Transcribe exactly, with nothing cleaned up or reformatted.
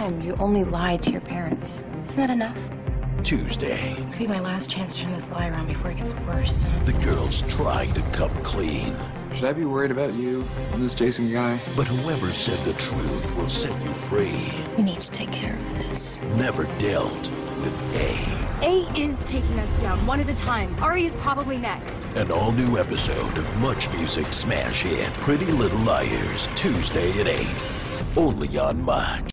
And you only lied to your parents. Isn't that enough? Tuesday. This could be my last chance to turn this lie around before it gets worse. The girl's trying to come clean. Should I be worried about you and this Jason guy? But whoever said the truth will set you free. We need to take care of this. Never dealt with A. A is taking us down one at a time. Ari is probably next. An all-new episode of Much Music's smash hit Pretty Little Liars, Tuesday at eight. Only on Much.